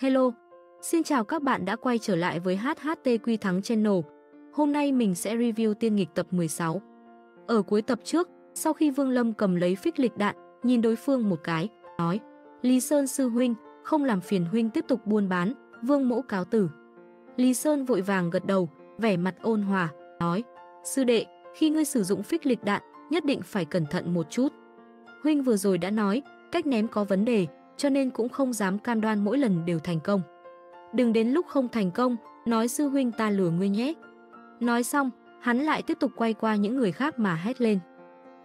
Hello, xin chào các bạn đã quay trở lại với HHTQ Thắng Channel. Hôm nay mình sẽ review Tiên Nghịch tập 16. Ở cuối tập trước, sau khi Vương Lâm cầm lấy phích lịch đạn, nhìn đối phương một cái, nói: Lý Sơn sư huynh, không làm phiền huynh tiếp tục buôn bán, Vương mỗ cáo tử. Lý Sơn vội vàng gật đầu, vẻ mặt ôn hòa, nói: Sư đệ, khi ngươi sử dụng phích lịch đạn, nhất định phải cẩn thận một chút. Huynh vừa rồi đã nói, cách ném có vấn đề, cho nên cũng không dám cam đoan mỗi lần đều thành công. Đừng đến lúc không thành công, nói sư huynh ta lừa ngươi nhé. Nói xong, hắn lại tiếp tục quay qua những người khác mà hét lên: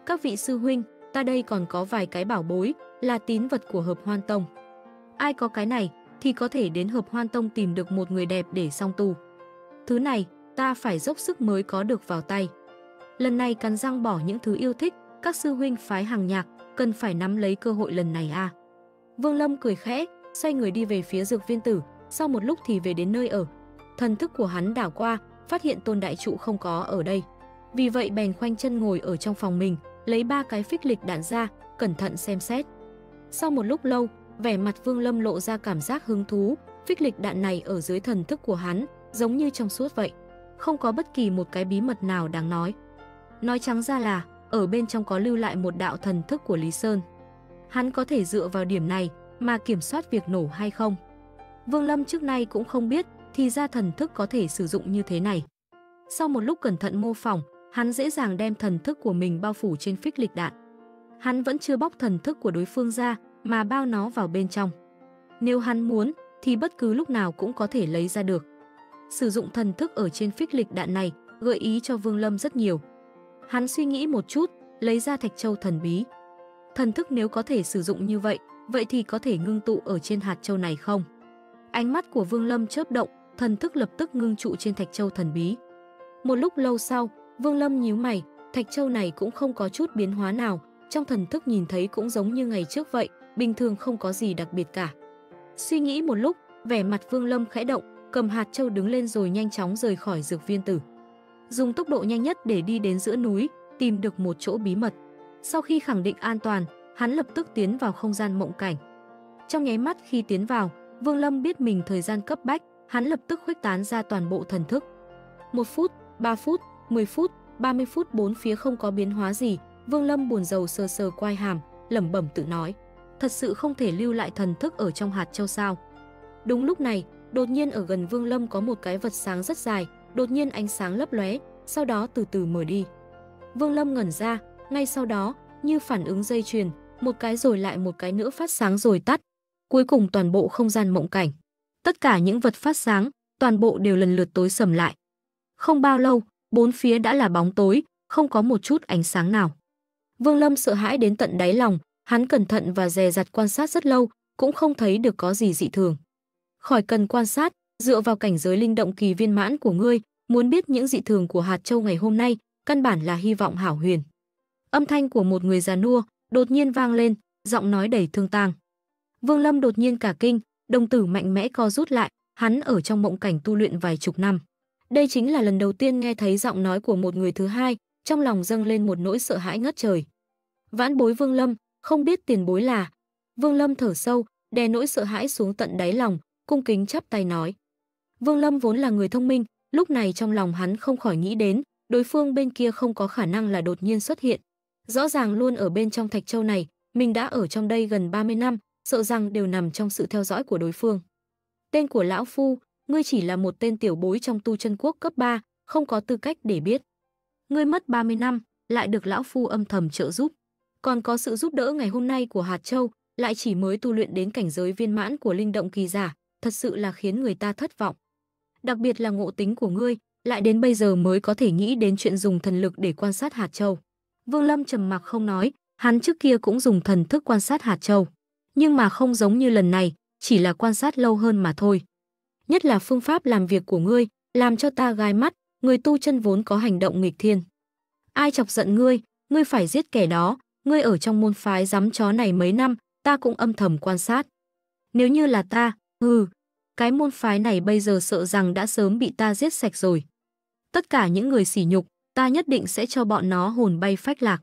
Các vị sư huynh, ta đây còn có vài cái bảo bối, là tín vật của Hợp Hoan Tông. Ai có cái này thì có thể đến Hợp Hoan Tông tìm được một người đẹp để song tu. Thứ này, ta phải dốc sức mới có được vào tay. Lần này cắn răng bỏ những thứ yêu thích, các sư huynh phái Hằng Nhạc cần phải nắm lấy cơ hội lần này à. Vương Lâm cười khẽ, xoay người đi về phía dược viên tử, sau một lúc thì về đến nơi ở. Thần thức của hắn đảo qua, phát hiện Tôn Đại Trụ không có ở đây. Vì vậy bèn khoanh chân ngồi ở trong phòng mình, lấy 3 cái phích lịch đạn ra, cẩn thận xem xét. Sau một lúc lâu, vẻ mặt Vương Lâm lộ ra cảm giác hứng thú, phích lịch đạn này ở dưới thần thức của hắn, giống như trong suốt vậy, không có bất kỳ một cái bí mật nào đáng nói. Nói trắng ra là, ở bên trong có lưu lại một đạo thần thức của Lý Sơn. Hắn có thể dựa vào điểm này mà kiểm soát việc nổ hay không? Vương Lâm trước nay cũng không biết, thì ra thần thức có thể sử dụng như thế này. Sau một lúc cẩn thận mô phỏng, hắn dễ dàng đem thần thức của mình bao phủ trên phích lịch đạn. Hắn vẫn chưa bóc thần thức của đối phương ra, mà bao nó vào bên trong. Nếu hắn muốn, thì bất cứ lúc nào cũng có thể lấy ra được. Sử dụng thần thức ở trên phích lịch đạn này gợi ý cho Vương Lâm rất nhiều. Hắn suy nghĩ một chút, lấy ra Thạch Châu thần bí. Thần thức nếu có thể sử dụng như vậy, vậy thì có thể ngưng tụ ở trên hạt châu này không? Ánh mắt của Vương Lâm chớp động, thần thức lập tức ngưng tụ trên Thạch Châu thần bí. Một lúc lâu sau, Vương Lâm nhíu mày, Thạch Châu này cũng không có chút biến hóa nào, trong thần thức nhìn thấy cũng giống như ngày trước vậy, bình thường không có gì đặc biệt cả. Suy nghĩ một lúc, vẻ mặt Vương Lâm khẽ động, cầm hạt châu đứng lên rồi nhanh chóng rời khỏi dược viên tử. Dùng tốc độ nhanh nhất để đi đến giữa núi, tìm được một chỗ bí mật. Sau khi khẳng định an toàn, hắn lập tức tiến vào không gian mộng cảnh. Trong nháy mắt khi tiến vào, Vương Lâm biết mình thời gian cấp bách, hắn lập tức khuếch tán ra toàn bộ thần thức. 1 phút, 3 phút, 10 phút, 30 phút bốn phía không có biến hóa gì, Vương Lâm buồn rầu sờ sờ quai hàm, lẩm bẩm tự nói: Thật sự không thể lưu lại thần thức ở trong hạt châu sao? Đúng lúc này, đột nhiên ở gần Vương Lâm có một cái vật sáng rất dài, đột nhiên ánh sáng lấp lóe, sau đó từ từ mở đi. Vương Lâm ngẩn ra, ngay sau đó, như phản ứng dây chuyền, một cái rồi lại một cái nữa phát sáng rồi tắt. Cuối cùng toàn bộ không gian mộng cảnh, tất cả những vật phát sáng, toàn bộ đều lần lượt tối sầm lại. Không bao lâu, bốn phía đã là bóng tối, không có một chút ánh sáng nào. Vương Lâm sợ hãi đến tận đáy lòng, hắn cẩn thận và dè dặt quan sát rất lâu, cũng không thấy được có gì dị thường. Khỏi cần quan sát, dựa vào cảnh giới linh động kỳ viên mãn của ngươi, muốn biết những dị thường của hạt châu ngày hôm nay, căn bản là hy vọng hảo huyền. Âm thanh của một người già nua đột nhiên vang lên, giọng nói đầy thương tang. Vương Lâm đột nhiên cả kinh, đồng tử mạnh mẽ co rút lại, hắn ở trong mộng cảnh tu luyện vài chục năm. Đây chính là lần đầu tiên nghe thấy giọng nói của một người thứ hai, trong lòng dâng lên một nỗi sợ hãi ngất trời. Vãn bối Vương Lâm, không biết tiền bối là... Vương Lâm thở sâu, đè nỗi sợ hãi xuống tận đáy lòng, cung kính chắp tay nói. Vương Lâm vốn là người thông minh, lúc này trong lòng hắn không khỏi nghĩ đến, đối phương bên kia không có khả năng là đột nhiên xuất hiện. Rõ ràng luôn ở bên trong Thạch Châu này, mình đã ở trong đây gần 30 năm, sợ rằng đều nằm trong sự theo dõi của đối phương. Tên của lão phu, ngươi chỉ là một tên tiểu bối trong tu chân quốc cấp 3, không có tư cách để biết. Ngươi mất 30 năm, lại được lão phu âm thầm trợ giúp. Còn có sự giúp đỡ ngày hôm nay của hạt châu, lại chỉ mới tu luyện đến cảnh giới viên mãn của linh động kỳ giả, thật sự là khiến người ta thất vọng. Đặc biệt là ngộ tính của ngươi, lại đến bây giờ mới có thể nghĩ đến chuyện dùng thần lực để quan sát hạt châu. Vương Lâm trầm mặc không nói, hắn trước kia cũng dùng thần thức quan sát hạt châu, nhưng mà không giống như lần này, chỉ là quan sát lâu hơn mà thôi. Nhất là phương pháp làm việc của ngươi, làm cho ta gai mắt, người tu chân vốn có hành động nghịch thiên. Ai chọc giận ngươi, ngươi phải giết kẻ đó, ngươi ở trong môn phái giám chó này mấy năm, ta cũng âm thầm quan sát. Nếu như là ta, cái môn phái này bây giờ sợ rằng đã sớm bị ta giết sạch rồi. Tất cả những người sỉ nhục, ta nhất định sẽ cho bọn nó hồn bay phách lạc.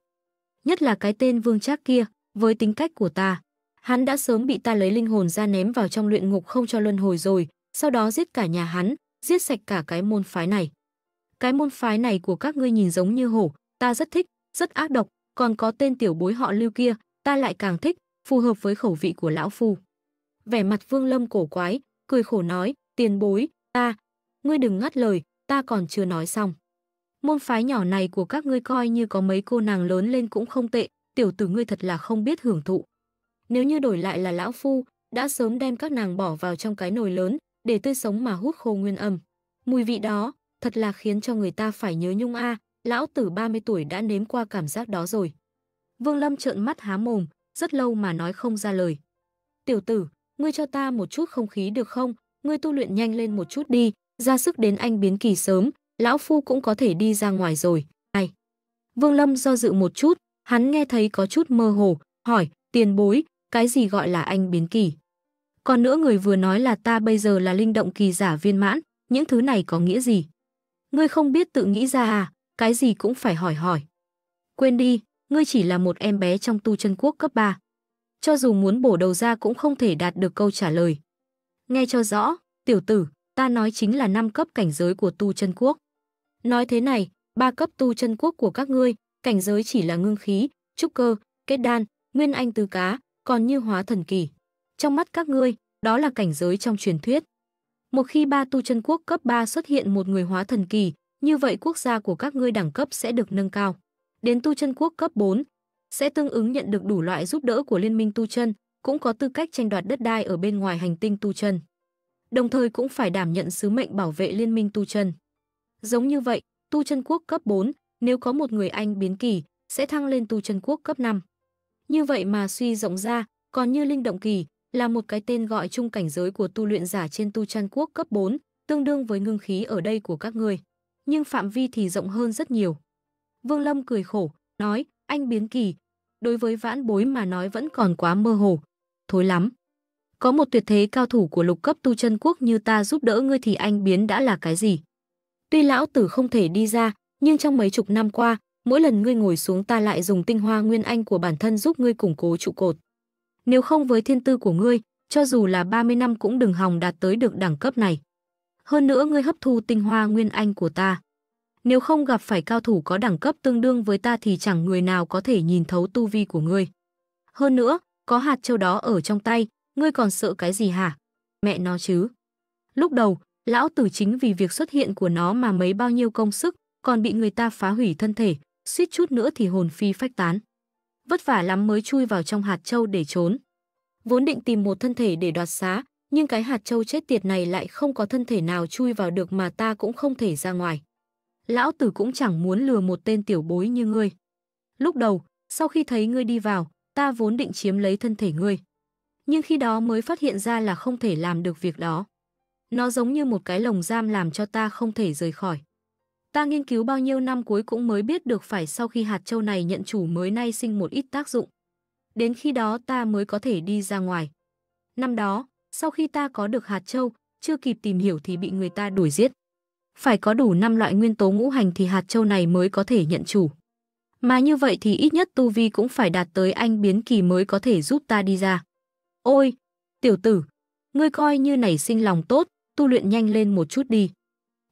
Nhất là cái tên Vương Trác kia, với tính cách của ta, Hắn đã sớm bị ta lấy linh hồn ra ném vào trong luyện ngục không cho luân hồi rồi, sau đó giết cả nhà hắn, giết sạch cả cái môn phái này. Cái môn phái này của các ngươi nhìn giống như hổ, ta rất thích, rất ác độc, còn có tên tiểu bối họ Lưu kia, ta lại càng thích, phù hợp với khẩu vị của lão phu. Vẻ mặt Vương Lâm cổ quái, cười khổ nói, tiền bối, ta, ngươi đừng ngắt lời, ta còn chưa nói xong. Môn phái nhỏ này của các ngươi coi như có mấy cô nàng lớn lên cũng không tệ, tiểu tử ngươi thật là không biết hưởng thụ. Nếu như đổi lại là lão phu, đã sớm đem các nàng bỏ vào trong cái nồi lớn, để tươi sống mà hút khô nguyên âm. Mùi vị đó, thật là khiến cho người ta phải nhớ nhung a, lão tử 30 tuổi đã nếm qua cảm giác đó rồi. Vương Lâm trợn mắt há mồm, rất lâu mà nói không ra lời. Tiểu tử, ngươi cho ta một chút không khí được không? Ngươi tu luyện nhanh lên một chút đi, ra sức đến anh biến kỳ sớm, lão phu cũng có thể đi ra ngoài rồi. Ai? Vương Lâm do dự một chút, hắn nghe thấy có chút mơ hồ, hỏi, tiền bối, cái gì gọi là anh biến kỳ? Còn nữa người vừa nói là ta bây giờ là linh động kỳ giả viên mãn, những thứ này có nghĩa gì? Ngươi không biết tự nghĩ ra à, cái gì cũng phải hỏi. Quên đi, ngươi chỉ là một em bé trong tu chân quốc cấp 3. Cho dù muốn bổ đầu ra cũng không thể đạt được câu trả lời. Nghe cho rõ, tiểu tử, ta nói chính là 5 cấp cảnh giới của tu chân quốc. Nói thế này, 3 cấp tu chân quốc của các ngươi, cảnh giới chỉ là ngưng khí, trúc cơ, kết đan, nguyên anh tứ cá, còn như hóa thần kỳ. Trong mắt các ngươi, đó là cảnh giới trong truyền thuyết. Một khi 3 tu chân quốc cấp 3 xuất hiện một người hóa thần kỳ, như vậy quốc gia của các ngươi đẳng cấp sẽ được nâng cao. Đến tu chân quốc cấp 4, sẽ tương ứng nhận được đủ loại giúp đỡ của liên minh tu chân, cũng có tư cách tranh đoạt đất đai ở bên ngoài hành tinh tu chân. Đồng thời cũng phải đảm nhận sứ mệnh bảo vệ liên minh tu chân. Giống như vậy, tu chân quốc cấp 4, nếu có một người anh biến kỳ, sẽ thăng lên tu chân quốc cấp 5. Như vậy mà suy rộng ra, còn như linh động kỳ, là một cái tên gọi chung cảnh giới của tu luyện giả trên tu chân quốc cấp 4, tương đương với ngưng khí ở đây của các ngươi, nhưng phạm vi thì rộng hơn rất nhiều. Vương Lâm cười khổ, nói, anh biến kỳ, đối với vãn bối mà nói vẫn còn quá mơ hồ, thối lắm. Có một tuyệt thế cao thủ của lục cấp tu chân quốc như ta giúp đỡ ngươi thì anh biến đã là cái gì? Tuy lão tử không thể đi ra, nhưng trong mấy chục năm qua, mỗi lần ngươi ngồi xuống ta lại dùng tinh hoa nguyên anh của bản thân giúp ngươi củng cố trụ cột. Nếu không với thiên tư của ngươi, cho dù là 30 năm cũng đừng hòng đạt tới được đẳng cấp này. Hơn nữa ngươi hấp thu tinh hoa nguyên anh của ta. Nếu không gặp phải cao thủ có đẳng cấp tương đương với ta thì chẳng người nào có thể nhìn thấu tu vi của ngươi. Hơn nữa, có hạt châu đó ở trong tay, ngươi còn sợ cái gì hả? Mẹ nó chứ. Lúc đầu, lão tử chính vì việc xuất hiện của nó mà mấy bao nhiêu công sức, còn bị người ta phá hủy thân thể, suýt chút nữa thì hồn phi phách tán. Vất vả lắm mới chui vào trong hạt châu để trốn. Vốn định tìm một thân thể để đoạt xá, nhưng cái hạt châu chết tiệt này lại không có thân thể nào chui vào được mà ta cũng không thể ra ngoài. Lão tử cũng chẳng muốn lừa một tên tiểu bối như ngươi. Lúc đầu, sau khi thấy ngươi đi vào, ta vốn định chiếm lấy thân thể ngươi. Nhưng khi đó mới phát hiện ra là không thể làm được việc đó. Nó giống như một cái lồng giam làm cho ta không thể rời khỏi. Ta nghiên cứu bao nhiêu năm cuối cũng mới biết được phải sau khi hạt châu này nhận chủ mới nay sinh một ít tác dụng. Đến khi đó ta mới có thể đi ra ngoài. Năm đó, sau khi ta có được hạt châu, chưa kịp tìm hiểu thì bị người ta đuổi giết. Phải có đủ 5 loại nguyên tố ngũ hành thì hạt châu này mới có thể nhận chủ. Mà như vậy thì ít nhất tu vi cũng phải đạt tới anh biến kỳ mới có thể giúp ta đi ra. Ôi, tiểu tử, ngươi coi như nảy sinh lòng tốt, tu luyện nhanh lên một chút đi.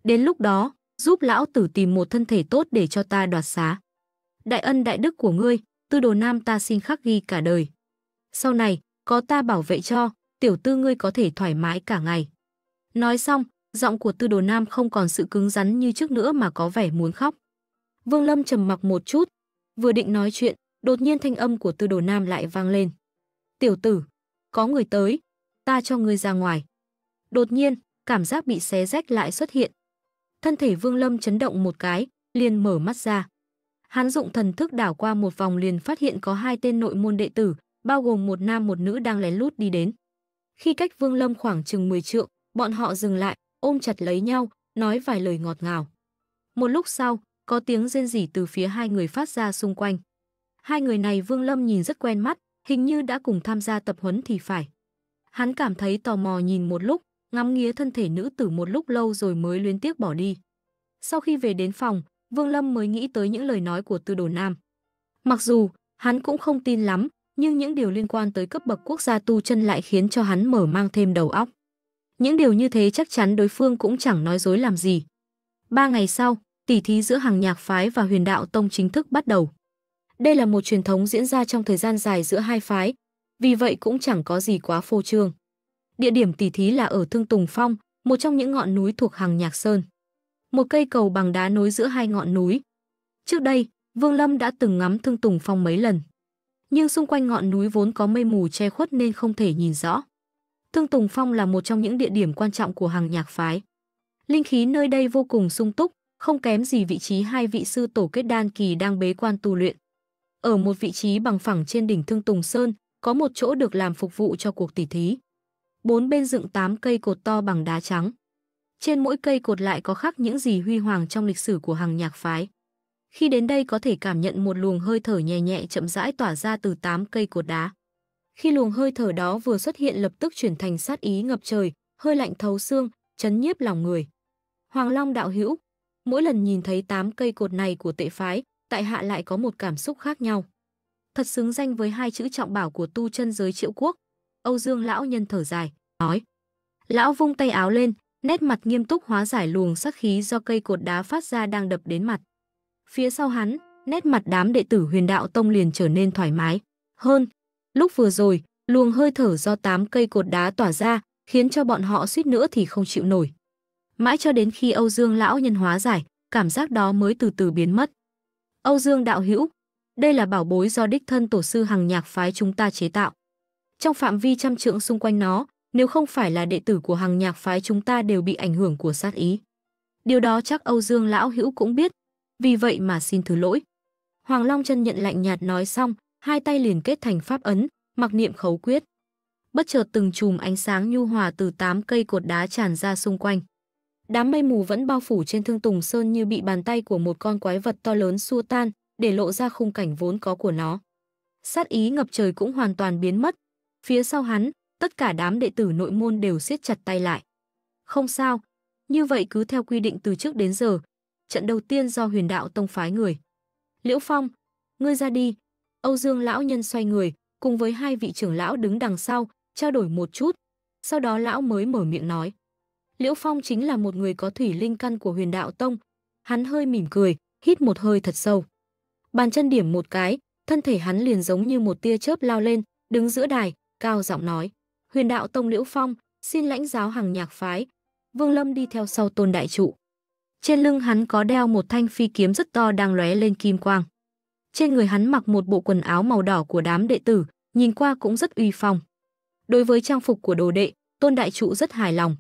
Đến lúc đó, giúp lão tử tìm một thân thể tốt để cho ta đoạt xá. Đại ân đại đức của ngươi, Tư Đồ Nam ta xin khắc ghi cả đời. Sau này, có ta bảo vệ cho, tiểu tư ngươi có thể thoải mái cả ngày. Nói xong, giọng của Tư Đồ Nam không còn sự cứng rắn như trước nữa mà có vẻ muốn khóc. Vương Lâm trầm mặc một chút, vừa định nói chuyện, đột nhiên thanh âm của Tư Đồ Nam lại vang lên. Tiểu tử, có người tới, ta cho ngươi ra ngoài. Đột nhiên, cảm giác bị xé rách lại xuất hiện. Thân thể Vương Lâm chấn động một cái, liền mở mắt ra. Hắn dụng thần thức đảo qua một vòng liền phát hiện có 2 tên nội môn đệ tử, bao gồm một nam một nữ đang lén lút đi đến. Khi cách Vương Lâm khoảng chừng 10 trượng, bọn họ dừng lại, ôm chặt lấy nhau, nói vài lời ngọt ngào. Một lúc sau, có tiếng rên rỉ từ phía 2 người phát ra xung quanh. 2 người này Vương Lâm nhìn rất quen mắt, hình như đã cùng tham gia tập huấn thì phải. Hắn cảm thấy tò mò nhìn một lúc, ngắm nghía thân thể nữ tử một lúc lâu rồi mới luyến tiếc bỏ đi. Sau khi về đến phòng, Vương Lâm mới nghĩ tới những lời nói của Tư Đồ Nam. Mặc dù, hắn cũng không tin lắm, nhưng những điều liên quan tới cấp bậc quốc gia tu chân lại khiến cho hắn mở mang thêm đầu óc. Những điều như thế chắc chắn đối phương cũng chẳng nói dối làm gì. 3 ngày sau, tỷ thí giữa Hằng Nhạc phái và Huyền Đạo Tông chính thức bắt đầu. Đây là một truyền thống diễn ra trong thời gian dài giữa hai phái, vì vậy cũng chẳng có gì quá phô trương. Địa điểm tỷ thí là ở Thương Tùng Phong, một trong những ngọn núi thuộc Hằng Nhạc Sơn. Một cây cầu bằng đá nối giữa hai ngọn núi. Trước đây, Vương Lâm đã từng ngắm Thương Tùng Phong mấy lần, nhưng xung quanh ngọn núi vốn có mây mù che khuất nên không thể nhìn rõ. Thương Tùng Phong là một trong những địa điểm quan trọng của Hằng Nhạc phái. Linh khí nơi đây vô cùng sung túc, không kém gì vị trí hai vị sư tổ kết đan kỳ đang bế quan tu luyện. Ở một vị trí bằng phẳng trên đỉnh Thương Tùng Sơn, có một chỗ được làm phục vụ cho cuộc tỷ thí. 4 bên dựng 8 cây cột to bằng đá trắng. Trên mỗi cây cột lại có khắc những gì huy hoàng trong lịch sử của Hằng Nhạc phái. Khi đến đây có thể cảm nhận một luồng hơi thở nhẹ nhẹ chậm rãi tỏa ra từ 8 cây cột đá. Khi luồng hơi thở đó vừa xuất hiện lập tức chuyển thành sát ý ngập trời, hơi lạnh thấu xương, chấn nhiếp lòng người. Hoàng Long đạo hữu, mỗi lần nhìn thấy 8 cây cột này của Tệ phái, tại hạ lại có một cảm xúc khác nhau. Thật xứng danh với hai chữ trọng bảo của tu chân giới Triệu Quốc. Âu Dương lão nhân thở dài, nói. Lão vung tay áo lên, nét mặt nghiêm túc hóa giải luồng sát khí do cây cột đá phát ra đang đập đến mặt. Phía sau hắn, nét mặt đám đệ tử Huyền Đạo Tông liền trở nên thoải mái hơn. Lúc vừa rồi, luồng hơi thở do 8 cây cột đá tỏa ra, khiến cho bọn họ suýt nữa thì không chịu nổi. Mãi cho đến khi Âu Dương lão nhân hóa giải, cảm giác đó mới từ từ biến mất. Âu Dương đạo hữu, đây là bảo bối do đích thân tổ sư Hằng Nhạc phái chúng ta chế tạo. Trong phạm vi trăm trượng xung quanh nó, nếu không phải là đệ tử của Hằng Nhạc phái chúng ta đều bị ảnh hưởng của sát ý. Điều đó chắc Âu Dương lão hữu cũng biết, vì vậy mà xin thứ lỗi. Hoàng Long chân nhận lạnh nhạt nói xong, hai tay liền kết thành pháp ấn, mặc niệm khấu quyết. Bất chợt từng chùm ánh sáng nhu hòa từ 8 cây cột đá tràn ra xung quanh. Đám mây mù vẫn bao phủ trên Thương Tùng Sơn như bị bàn tay của một con quái vật to lớn xua tan, để lộ ra khung cảnh vốn có của nó. Sát ý ngập trời cũng hoàn toàn biến mất. Phía sau hắn, tất cả đám đệ tử nội môn đều siết chặt tay lại. Không sao, như vậy cứ theo quy định từ trước đến giờ. Trận đầu tiên do Huyền Đạo Tông phái người. Liễu Phong, ngươi ra đi. Âu Dương lão nhân xoay người, cùng với hai vị trưởng lão đứng đằng sau, trao đổi một chút. Sau đó lão mới mở miệng nói. Liễu Phong chính là một người có thủy linh căn của Huyền Đạo Tông. Hắn hơi mỉm cười, hít một hơi thật sâu. Bàn chân điểm một cái, thân thể hắn liền giống như một tia chớp lao lên, đứng giữa đài, cao giọng nói. Huyền Đạo Tông Liễu Phong, xin lãnh giáo Hằng Nhạc phái. Vương Lâm đi theo sau Tôn đại trụ. Trên lưng hắn có đeo một thanh phi kiếm rất to đang lóe lên kim quang. Trên người hắn mặc một bộ quần áo màu đỏ của đám đệ tử, nhìn qua cũng rất uy phong. Đối với trang phục của đồ đệ, Tôn đại trụ rất hài lòng.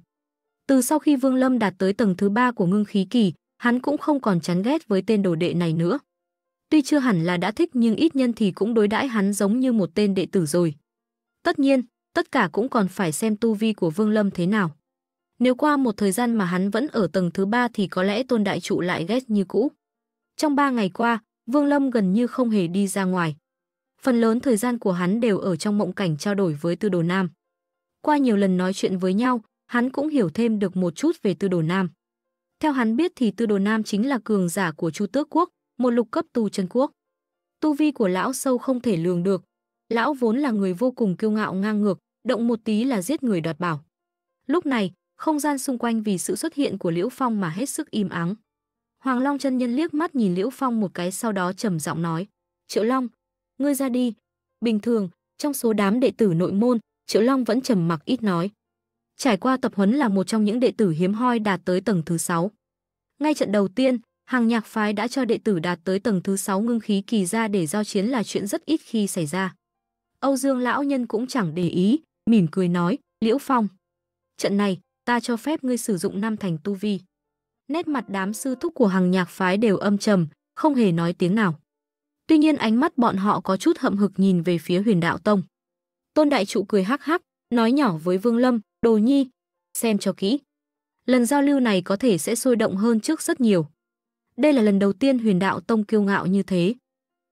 Từ sau khi Vương Lâm đạt tới tầng thứ 3 của ngưng khí kỳ, hắn cũng không còn chán ghét với tên đồ đệ này nữa. Tuy chưa hẳn là đã thích nhưng ít nhân thì cũng đối đãi hắn giống như một tên đệ tử rồi. Tất nhiên, tất cả cũng còn phải xem tu vi của Vương Lâm thế nào. Nếu qua một thời gian mà hắn vẫn ở tầng thứ 3 thì có lẽ Tôn đại trụ lại ghét như cũ. Trong 3 ngày qua, Vương Lâm gần như không hề đi ra ngoài. Phần lớn thời gian của hắn đều ở trong mộng cảnh trao đổi với Tư Đồ Nam. Qua nhiều lần nói chuyện với nhau, hắn cũng hiểu thêm được một chút về Tư Đồ Nam. Theo hắn biết thì Tư Đồ Nam chính là cường giả của Chu Tước Quốc, một lục cấp tu chân quốc. Tu vi của lão sâu không thể lường được. Lão vốn là người vô cùng kiêu ngạo ngang ngược, động một tí là giết người đoạt bảo. Lúc này, không gian xung quanh vì sự xuất hiện của Liễu Phong mà hết sức im ắng. Hoàng Long chân nhân liếc mắt nhìn Liễu Phong một cái, sau đó trầm giọng nói. Triệu Long, ngươi ra đi. Bình thường, trong số đám đệ tử nội môn, Triệu Long vẫn trầm mặc ít nói. Trải qua tập huấn là một trong những đệ tử hiếm hoi đạt tới tầng thứ 6. Ngay trận đầu tiên, Hằng Nhạc phái đã cho đệ tử đạt tới tầng thứ 6 ngưng khí kỳ ra để giao chiến là chuyện rất ít khi xảy ra. Âu Dương lão nhân cũng chẳng để ý, mỉm cười nói, Liễu Phong. Trận này, ta cho phép ngươi sử dụng 5 thành tu vi. Nét mặt đám sư thúc của Hằng Nhạc phái đều âm trầm, không hề nói tiếng nào. Tuy nhiên ánh mắt bọn họ có chút hậm hực nhìn về phía Huyền Đạo Tông. Tôn đại trụ cười hắc hắc, nói nhỏ với Vương Lâm, Đồ Nhi, xem cho kỹ. Lần giao lưu này có thể sẽ sôi động hơn trước rất nhiều. Đây là lần đầu tiên Huyền Đạo Tông kiêu ngạo như thế.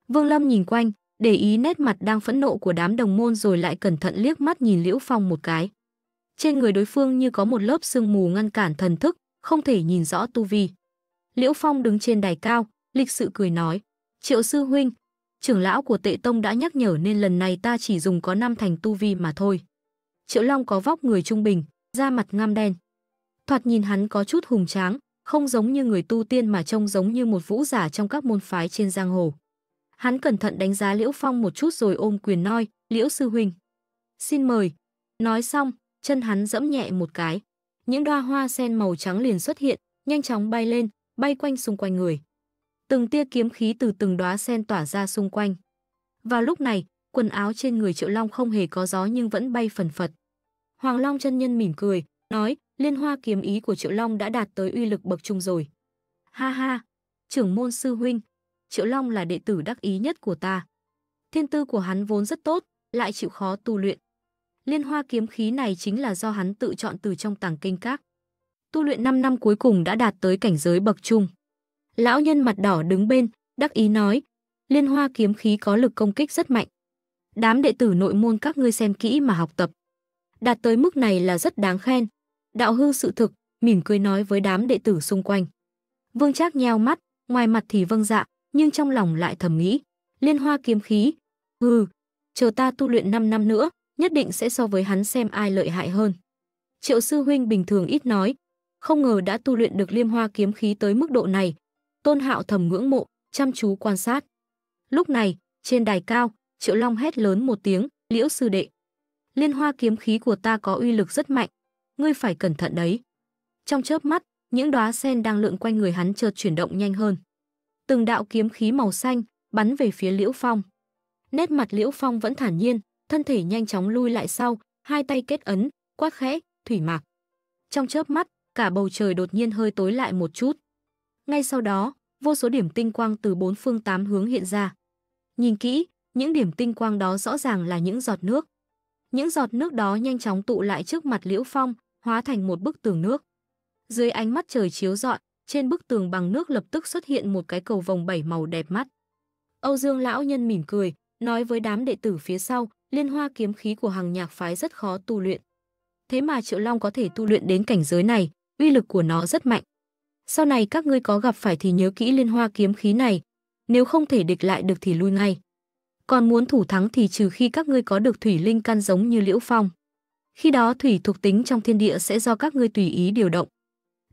Vương Lâm nhìn quanh, để ý nét mặt đang phẫn nộ của đám đồng môn rồi lại cẩn thận liếc mắt nhìn Liễu Phong một cái. Trên người đối phương như có một lớp sương mù ngăn cản thần thức, không thể nhìn rõ tu vi. Liễu Phong đứng trên đài cao, lịch sự cười nói, Triệu sư huynh, trưởng lão của Tệ Tông đã nhắc nhở nên lần này ta chỉ dùng có 5 thành tu vi mà thôi. Triệu Long có vóc người trung bình, da mặt ngăm đen. Thoạt nhìn hắn có chút hùng tráng, không giống như người tu tiên mà trông giống như một vũ giả trong các môn phái trên giang hồ. Hắn cẩn thận đánh giá Liễu Phong một chút rồi ôm quyền nói, Liễu sư huynh, xin mời. Nói xong, chân hắn giẫm nhẹ một cái. Những đoá hoa sen màu trắng liền xuất hiện, nhanh chóng bay lên, bay quanh xung quanh người. Từng tia kiếm khí từ từng đoá sen tỏa ra xung quanh. Vào lúc này, quần áo trên người Triệu Long không hề có gió nhưng vẫn bay phần phật. Hoàng Long chân nhân mỉm cười, nói, liên hoa kiếm ý của Triệu Long đã đạt tới uy lực bậc trung rồi. Ha ha, trưởng môn sư huynh, Triệu Long là đệ tử đắc ý nhất của ta. Thiên tư của hắn vốn rất tốt, lại chịu khó tu luyện. Liên hoa kiếm khí này chính là do hắn tự chọn từ trong tàng kinh các. Tu luyện 5 năm cuối cùng đã đạt tới cảnh giới bậc trung. Lão nhân mặt đỏ đứng bên, đắc ý nói, liên hoa kiếm khí có lực công kích rất mạnh. Đám đệ tử nội môn các ngươi xem kỹ mà học tập. Đạt tới mức này là rất đáng khen. Đạo hư sự thực, mỉm cười nói với đám đệ tử xung quanh. Vương Trác nheo mắt, ngoài mặt thì vâng dạ, nhưng trong lòng lại thầm nghĩ. Liên hoa kiếm khí, chờ ta tu luyện 5 năm nữa, nhất định sẽ so với hắn xem ai lợi hại hơn. Triệu sư huynh bình thường ít nói, không ngờ đã tu luyện được liên hoa kiếm khí tới mức độ này. Tôn Hạo thầm ngưỡng mộ, chăm chú quan sát. Lúc này, trên đài cao, Triệu Long hét lớn một tiếng, Liễu sư đệ. Liên hoa kiếm khí của ta có uy lực rất mạnh, ngươi phải cẩn thận đấy. Trong chớp mắt, những đóa sen đang lượn quanh người hắn chợt chuyển động nhanh hơn. Từng đạo kiếm khí màu xanh bắn về phía Liễu Phong. Nét mặt Liễu Phong vẫn thản nhiên, thân thể nhanh chóng lui lại sau, hai tay kết ấn, quát khẽ, Thủy Mạc. Trong chớp mắt, cả bầu trời đột nhiên hơi tối lại một chút. Ngay sau đó, vô số điểm tinh quang từ 4 phương 8 hướng hiện ra. Nhìn kỹ, những điểm tinh quang đó rõ ràng là những giọt nước. Những giọt nước đó nhanh chóng tụ lại trước mặt Liễu Phong, hóa thành một bức tường nước. Dưới ánh mắt trời chiếu rọi, trên bức tường bằng nước lập tức xuất hiện một cái cầu vồng 7 màu đẹp mắt. Âu Dương lão nhân mỉm cười, nói với đám đệ tử phía sau, liên hoa kiếm khí của Hằng Nhạc phái rất khó tu luyện. Thế mà Triệu Long có thể tu luyện đến cảnh giới này, uy lực của nó rất mạnh. Sau này các ngươi có gặp phải thì nhớ kỹ liên hoa kiếm khí này, nếu không thể địch lại được thì lui ngay. Còn muốn thủ thắng thì trừ khi các ngươi có được thủy linh căn giống như Liễu Phong. Khi đó thủy thuộc tính trong thiên địa sẽ do các ngươi tùy ý điều động.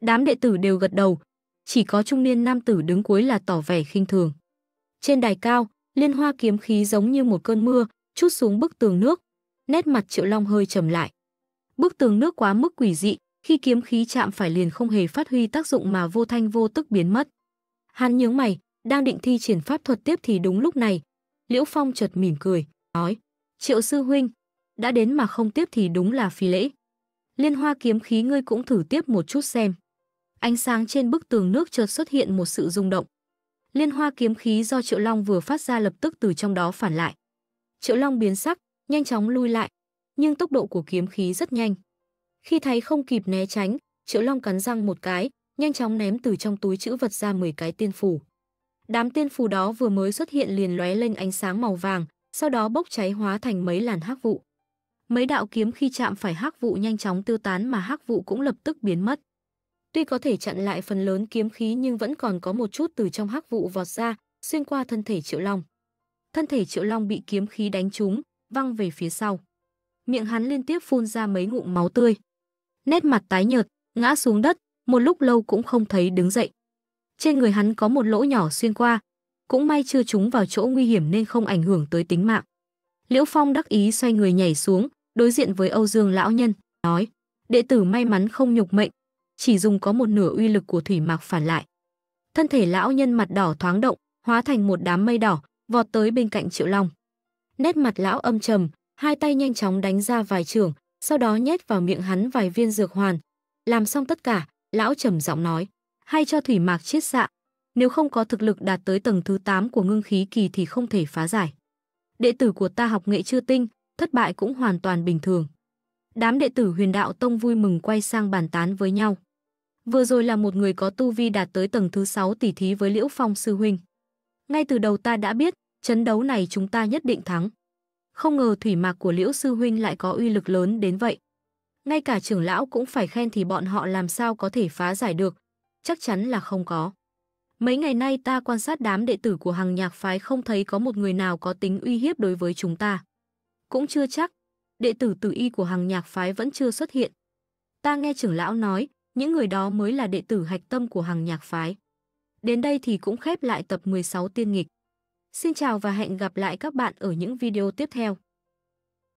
Đám đệ tử đều gật đầu, chỉ có trung niên nam tử đứng cuối là tỏ vẻ khinh thường. Trên đài cao, liên hoa kiếm khí giống như một cơn mưa, chút xuống bức tường nước, nét mặt Triệu Long hơi trầm lại. Bức tường nước quá mức quỷ dị, khi kiếm khí chạm phải liền không hề phát huy tác dụng mà vô thanh vô tức biến mất. Hắn nhướng mày, đang định thi triển pháp thuật tiếp thì đúng lúc này, Liễu Phong chợt mỉm cười, nói, Triệu sư huynh, đã đến mà không tiếp thì đúng là phi lễ. Liên hoa kiếm khí ngươi cũng thử tiếp một chút xem. Ánh sáng trên bức tường nước chợt xuất hiện một sự rung động. Liên hoa kiếm khí do Triệu Long vừa phát ra lập tức từ trong đó phản lại. Triệu Long biến sắc, nhanh chóng lui lại, nhưng tốc độ của kiếm khí rất nhanh. Khi thấy không kịp né tránh, Triệu Long cắn răng một cái, nhanh chóng ném từ trong túi trữ vật ra 10 cái tiên phù. Đám tiên phù đó vừa mới xuất hiện liền lóe lên ánh sáng màu vàng, sau đó bốc cháy hóa thành mấy làn hắc vụ. Mấy đạo kiếm khi chạm phải hắc vụ nhanh chóng tiêu tán mà hắc vụ cũng lập tức biến mất. Tuy có thể chặn lại phần lớn kiếm khí nhưng vẫn còn có một chút từ trong hắc vụ vọt ra, xuyên qua thân thể Triệu Long. Thân thể Triệu Long bị kiếm khí đánh trúng, văng về phía sau. Miệng hắn liên tiếp phun ra mấy ngụm máu tươi. Nét mặt tái nhợt, ngã xuống đất, một lúc lâu cũng không thấy đứng dậy. Trên người hắn có một lỗ nhỏ xuyên qua, cũng may chưa trúng vào chỗ nguy hiểm nên không ảnh hưởng tới tính mạng. Liễu Phong đắc ý xoay người nhảy xuống, đối diện với Âu Dương lão nhân, nói, đệ tử may mắn không nhục mệnh, chỉ dùng có một nửa uy lực của Thủy Mạc phản lại. Thân thể lão nhân mặt đỏ thoáng động, hóa thành một đám mây đỏ, vọt tới bên cạnh Triệu Long. Nét mặt lão âm trầm, hai tay nhanh chóng đánh ra vài chưởng, sau đó nhét vào miệng hắn vài viên dược hoàn. Làm xong tất cả, lão trầm giọng nói, hay cho Thủy Mạc chiết xạ, nếu không có thực lực đạt tới tầng thứ 8 của ngưng khí kỳ thì không thể phá giải. Đệ tử của ta học nghệ chưa tinh, thất bại cũng hoàn toàn bình thường. Đám đệ tử Huyền Đạo Tông vui mừng quay sang bàn tán với nhau. Vừa rồi là một người có tu vi đạt tới tầng thứ 6 tỉ thí với Liễu Phong sư huynh. Ngay từ đầu ta đã biết, trận đấu này chúng ta nhất định thắng. Không ngờ Thủy Mạc của Liễu sư huynh lại có uy lực lớn đến vậy. Ngay cả trưởng lão cũng phải khen thì bọn họ làm sao có thể phá giải được. Chắc chắn là không có. Mấy ngày nay ta quan sát đám đệ tử của Hằng Nhạc phái không thấy có một người nào có tính uy hiếp đối với chúng ta. Cũng chưa chắc, đệ tử tử y của Hằng Nhạc phái vẫn chưa xuất hiện. Ta nghe trưởng lão nói, những người đó mới là đệ tử hạch tâm của Hằng Nhạc phái. Đến đây thì cũng khép lại tập 16 Tiên Nghịch. Xin chào và hẹn gặp lại các bạn ở những video tiếp theo.